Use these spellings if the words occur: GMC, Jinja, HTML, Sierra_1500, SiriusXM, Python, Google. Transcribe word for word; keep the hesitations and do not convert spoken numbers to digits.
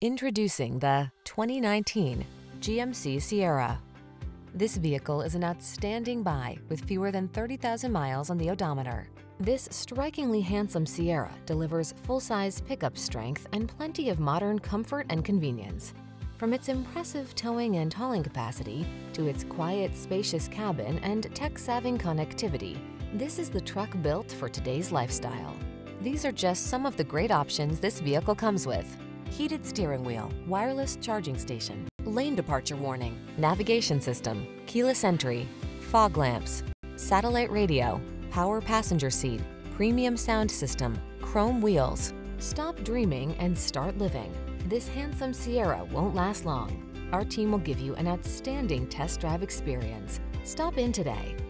Introducing the twenty nineteen G M C Sierra. This vehicle is an outstanding buy with fewer than thirty thousand miles on the odometer. This strikingly handsome Sierra delivers full-size pickup strength and plenty of modern comfort and convenience. From its impressive towing and hauling capacity to its quiet, spacious cabin and tech-savvy connectivity, this is the truck built for today's lifestyle. These are just some of the great options this vehicle comes with: heated steering wheel, wireless charging station, lane departure warning, navigation system, keyless entry, fog lamps, satellite radio, power passenger seat, premium sound system, chrome wheels. Stop dreaming and start living. This handsome Sierra won't last long. Our team will give you an outstanding test drive experience. Stop in today.